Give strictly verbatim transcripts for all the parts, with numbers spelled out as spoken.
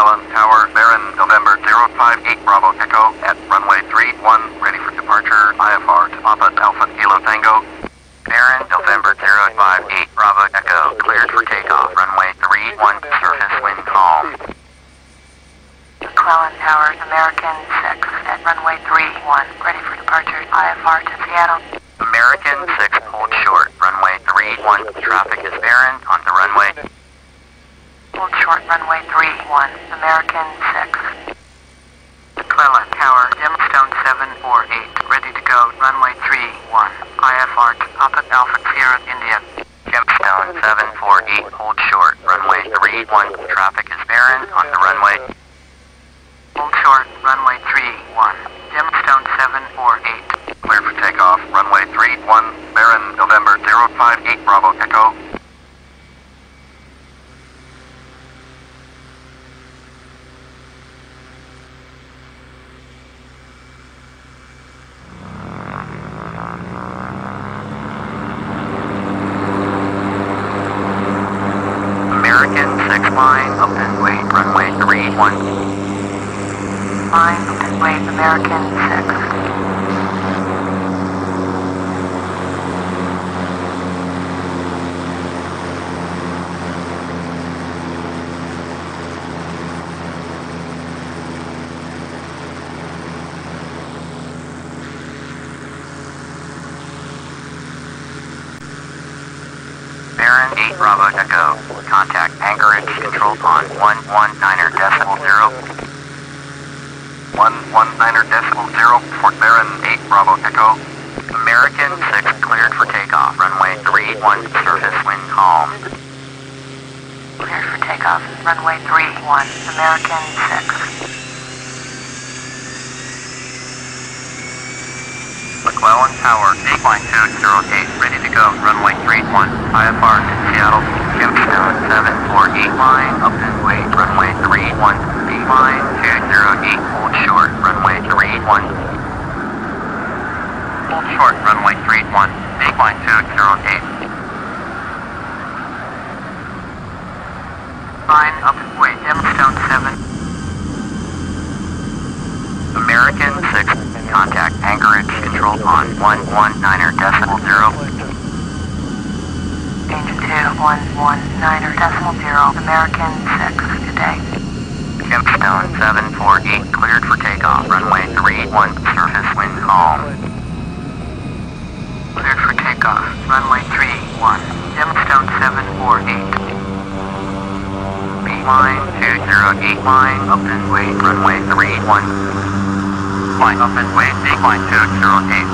McLeland Tower, Baron November zero five eight Bravo Echo at runway three one, ready for departure, I F R to Papa Alpha Kilo Tango. Baron November zero five eight Bravo Echo, cleared for takeoff, runway three one, surface wind calm. McLeland Tower, American six at runway three one, ready for departure, I F R to Seattle. American six, hold short, runway three one, traffic is Baron on the runway. Hold short, runway three one, American six. McLeland Tower, Gemstone seven forty-eight, ready to go, runway three one, I F R to Papa Alpha Sierra, India. Gemstone seven forty-eight, hold short, runway three one, traffic is Baron on the runway. Hold short, runway three one, Gemstone seven forty-eight. Clear for takeoff, runway three one, Baron November zero five eight Bravo Echo. Baron eight Bravo Echo, contact anchorage control on one one nine decimal zero. one one nine decimal zero, Fort Baron eight Bravo Echo. American six cleared for takeoff, runway three one, surface wind calm. Cleared for takeoff, runway three one, American six. McLeland Tower, B line two zero eight. Go, runway three one, I F R to Seattle, Kempstown seven forty-eight line, up and away, runway three one, B line two zero eight, hold short, runway three one. Hold short, runway three one, B line two zero eight. Line up and away, Gemstone seven. American six, contact anchorage control on one one nine decimal zero. one one nine decimal zero, American six, good day. Gemstone seven forty-eight, cleared for takeoff, runway three one, surface wind calm. Cleared for takeoff, runway three one, Gemstone seven forty-eight. B line two zero eight, line up and wait, runway three one. Line up and wait, B line two zero eight.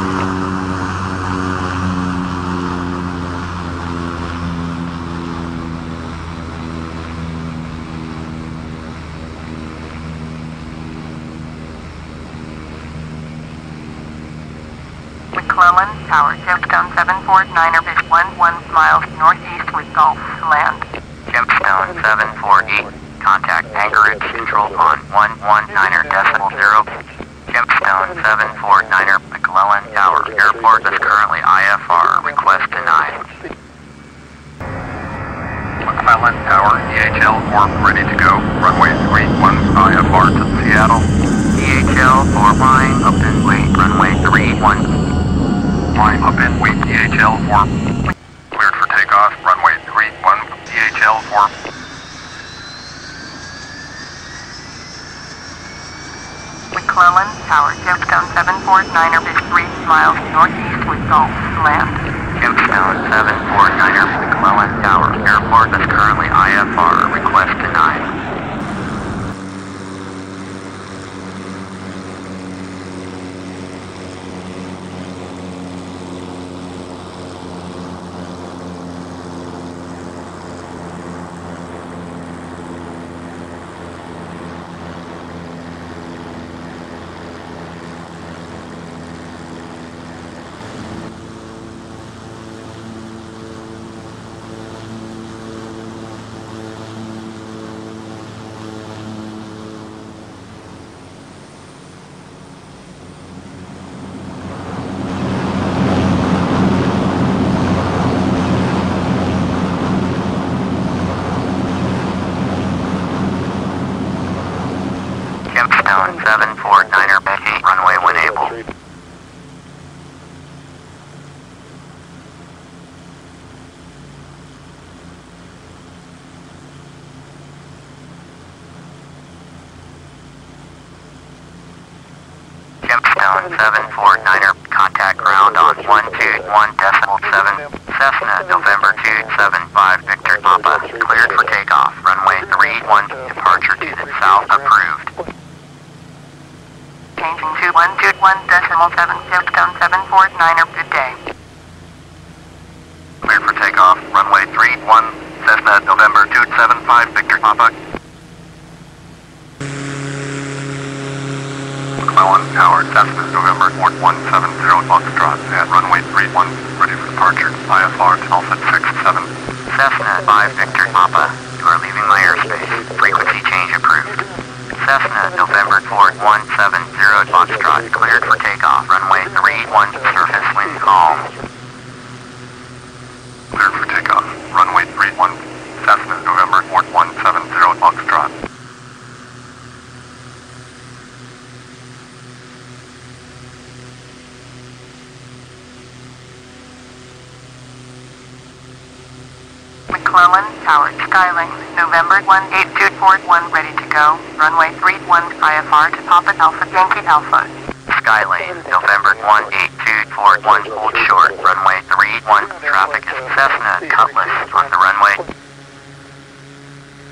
McLeland Tower, Gemstone seven forty-niner is eleven miles northeast with Gulf Land. Gemstone seven forty-eight, contact anchorage control on one one nine decimal zero. Gemstone seven forty-niner, McLeland Tower, airport is currently I F R, request denied. McLeland Tower, D H L four, ready to go, runway three one, I F R to Seattle. D H L four line, up and wait, runway three one. Line up and wait, D H L four. Cleared for takeoff, runway three one, D H L four. McLeland Tower, Gemstone seven forty-niner is three miles northeast with Gulf Land. Gemstone seven forty-niner, McLeland Tower, airport is currently I F R, request denied. Gemstone seven forty-niner, contact ground on one two one decimal seven, Cessna November two seventy-five Victor Papa, cleared for takeoff, runway three one, departure to the south approved. Changing to one two one decimal seven, Gemstone seven forty-niner, good day. Cleared for takeoff, runway three one, Cessna November two seventy-five Victor Papa. McLeland Tower, Cessna November port one seven zero Foxtrot at runway three one, ready for departure, I F R Alpha six seven. Cessna five Victor Papa, you are leaving my airspace, frequency change approved. Cessna November port one seven zero Foxtrot, cleared for takeoff, runway three one, surface wind calm. Cleared for takeoff, runway three one, Cessna November port one seven zero Foxtrot. McLeland Tower, Skylane November one eight two four one, ready to go. Runway three one, I F R to Papa Alpha Yankee Alpha. Skylane November one eight two four one, hold short. Runway three one, traffic is Cessna Cutlass on the runway.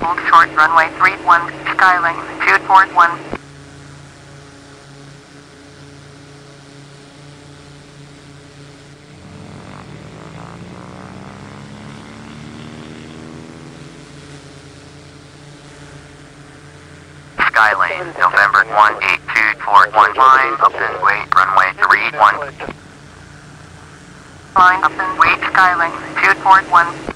Hold short. Runway three one, Skylane two four one. Skylane, November one eight two four one, line up and wait, runway three one. Line up and wait, Skylane two four one.